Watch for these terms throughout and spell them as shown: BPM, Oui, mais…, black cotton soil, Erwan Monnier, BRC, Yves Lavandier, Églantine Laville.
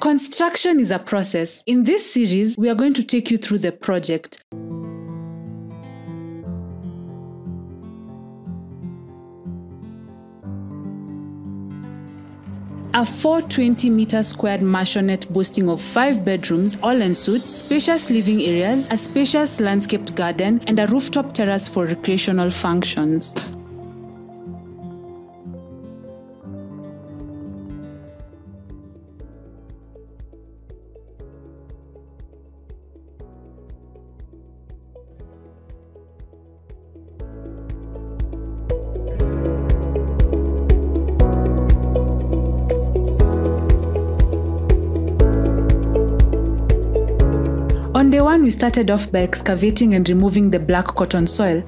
Construction is a process. In this series, we are going to take you through the project. A 420-meter-squared mansionette boasting of 5 bedrooms, all en suite, spacious living areas, a spacious landscaped garden, and a rooftop terrace for recreational functions. On day one, we started off by excavating and removing the black cotton soil.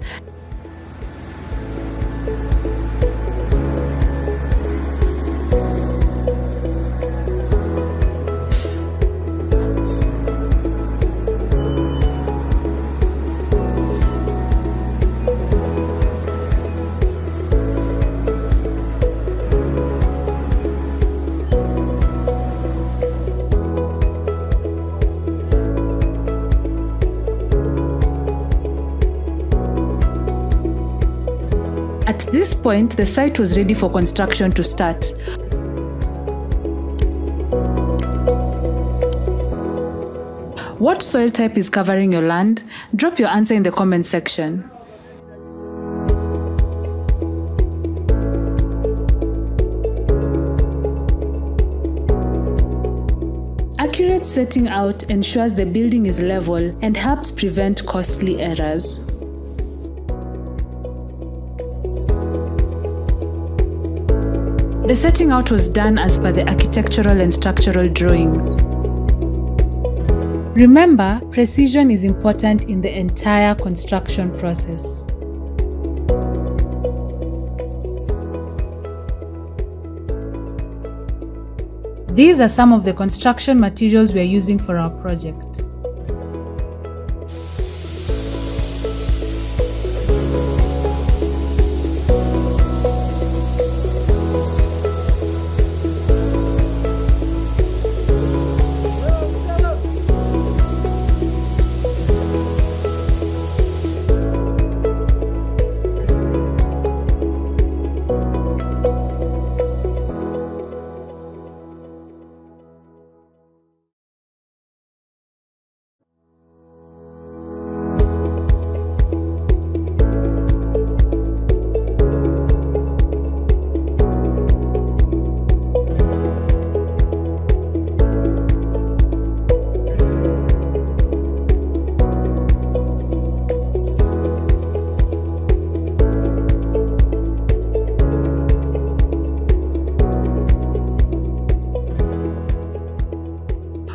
At this point, the site was ready for construction to start. What soil type is covering your land? Drop your answer in the comment section. Accurate setting out ensures the building is level and helps prevent costly errors. The setting out was done as per the architectural and structural drawings. Remember, precision is important in the entire construction process. These are some of the construction materials we are using for our project.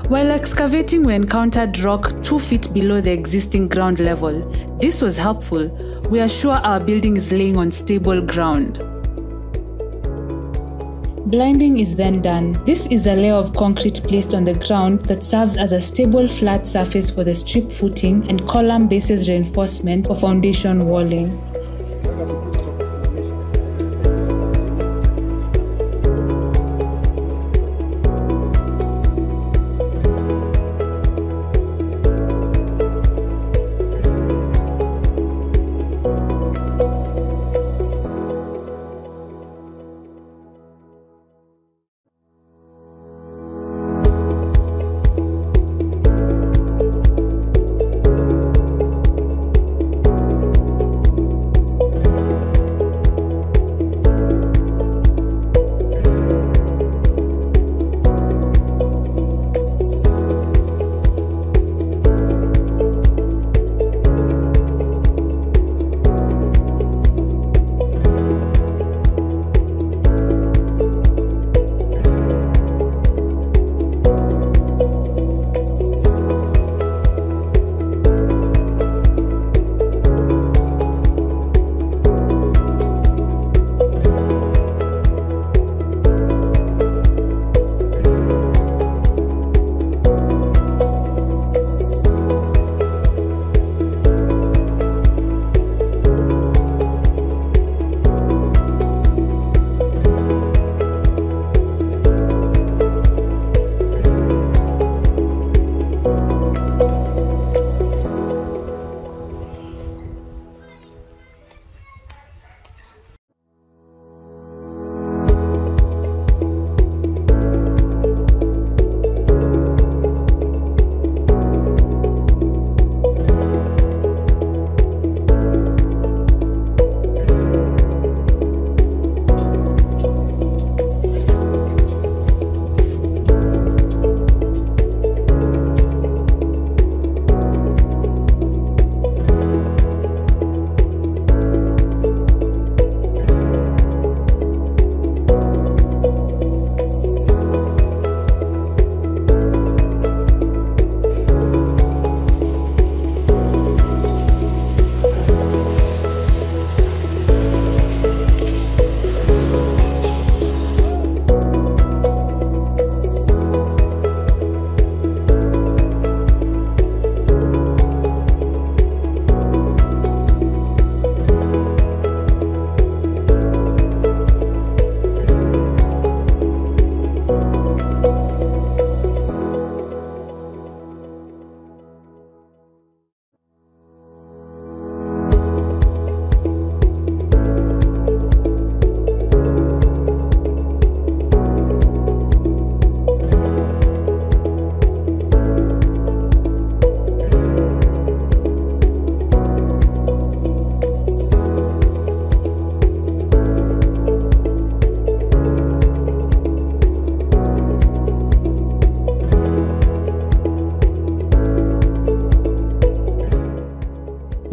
While excavating, we encountered rock 2 feet below the existing ground level. This was helpful. We are sure our building is laying on stable ground. Blinding is then done. This is a layer of concrete placed on the ground that serves as a stable flat surface for the strip footing and column bases reinforcement for foundation walling.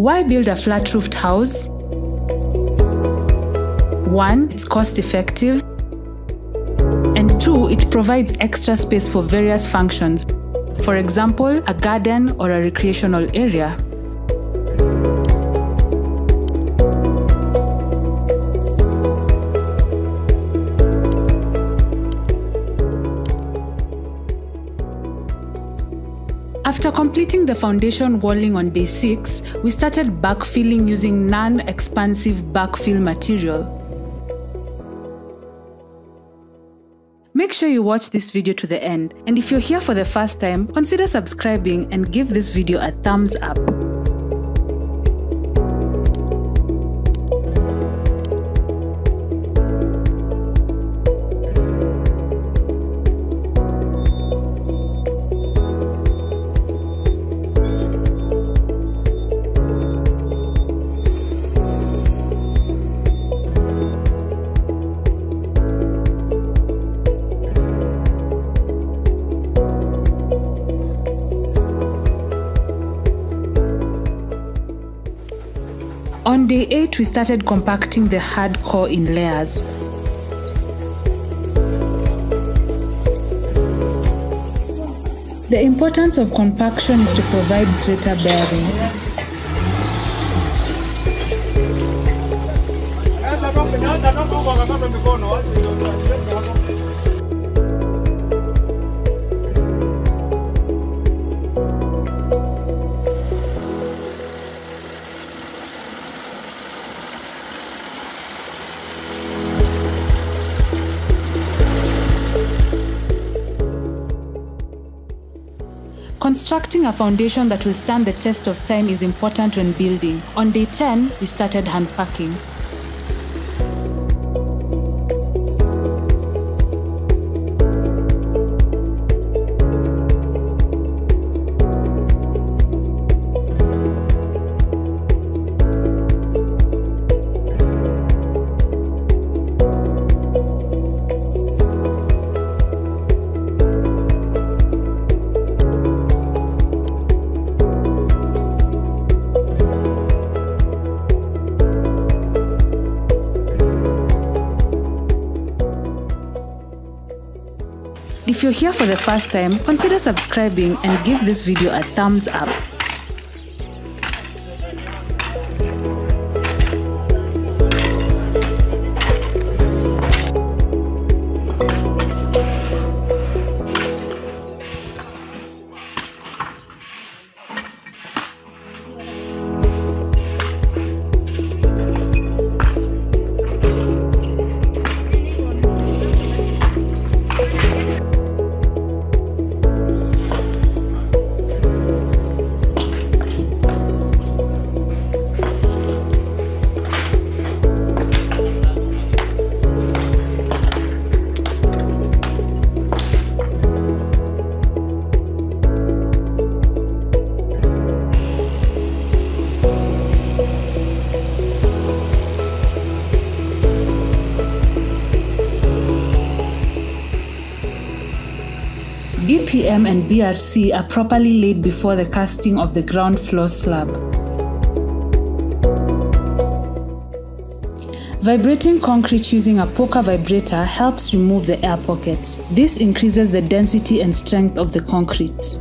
Why build a flat-roofed house? 1. It's cost-effective. And 2. It provides extra space for various functions. For example, a garden or a recreational area. After completing the foundation walling on day 6, we started backfilling using non-expansive backfill material. Make sure you watch this video to the end, and if you're here for the first time, consider subscribing and give this video a thumbs up. On day 8, we started compacting the hard core in layers. The importance of compaction is to provide greater bearing. Constructing a foundation that will stand the test of time is important when building. On day 10, we started hand packing. If you're here for the first time, consider subscribing and give this video a thumbs up. BPM and BRC are properly laid before the casting of the ground floor slab. Vibrating concrete using a poker vibrator helps remove the air pockets. This increases the density and strength of the concrete.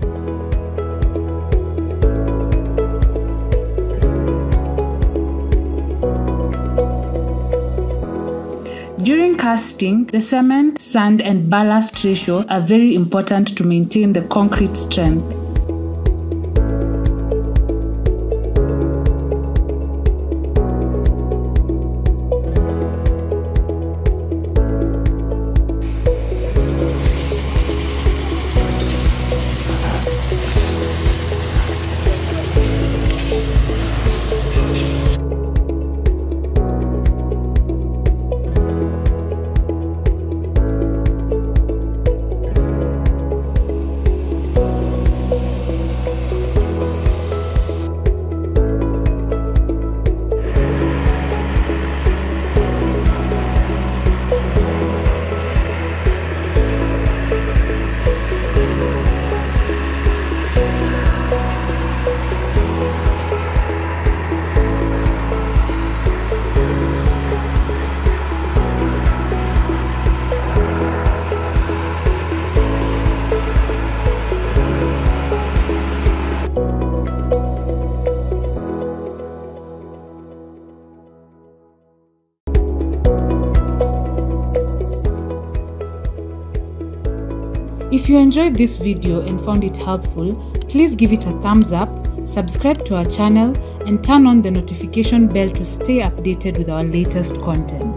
During casting, the cement, sand, and ballast ratio are very important to maintain the concrete strength. If you enjoyed this video and found it helpful, please give it a thumbs up, subscribe to our channel, and turn on the notification bell to stay updated with our latest content.